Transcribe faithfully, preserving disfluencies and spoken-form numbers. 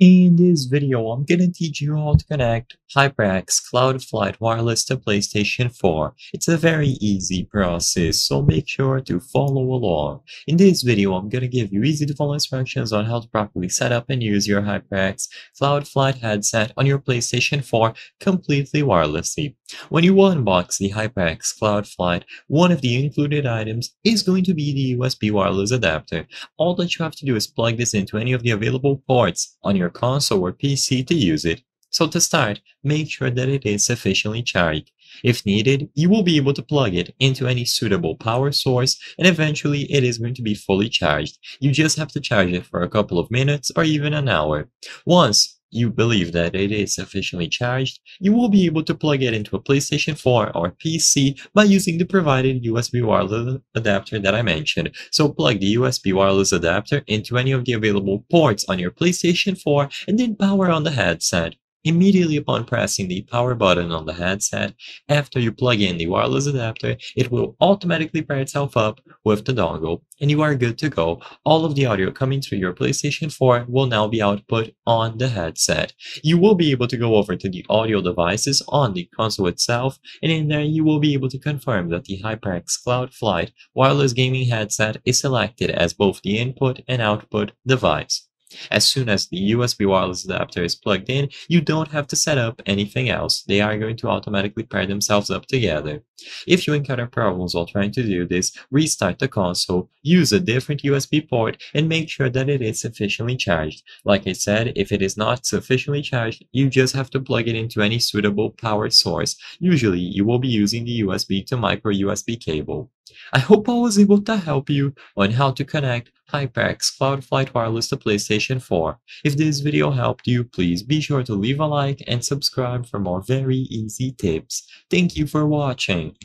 In this video, I'm gonna teach you how to connect HyperX Cloud Flight Wireless to PlayStation four. It's a very easy process, so make sure to follow along. In this video, I'm gonna give you easy to follow instructions on how to properly set up and use your HyperX Cloud Flight headset on your PlayStation four completely wirelessly. When you unbox the HyperX Cloud Flight, one of the included items is going to be the U S B wireless adapter. All that you have to do is plug this into any of the available ports on your console or P C to use it. So to start, make sure that it is sufficiently charged. If needed, you will be able to plug it into any suitable power source, and eventually it is going to be fully charged. You just have to charge it for a couple of minutes or even an hour. Once you believe that it is sufficiently charged, you will be able to plug it into a PlayStation four or P C by using the provided U S B wireless adapter that I mentioned. So plug the U S B wireless adapter into any of the available ports on your PlayStation four and then power on the headset. Immediately upon pressing the power button on the headset, after you plug in the wireless adapter, it will automatically pair itself up with the dongle, and you are good to go. All of the audio coming through your PlayStation four will now be output on the headset. You will be able to go over to the audio devices on the console itself, and in there you will be able to confirm that the HyperX Cloud Flight wireless gaming headset is selected as both the input and output device. As soon as the U S B wireless adapter is plugged in, you don't have to set up anything else. They are going to automatically pair themselves up together. If you encounter problems while trying to do this, restart the console, use a different U S B port, and make sure that it is sufficiently charged. Like I said, if it is not sufficiently charged, you just have to plug it into any suitable power source. Usually, you will be using the U S B to micro U S B cable. I hope I was able to help you on how to connect HyperX Cloud Flight Wireless to PlayStation four. If this video helped you, please be sure to leave a like and subscribe for more very easy tips. Thank you for watching.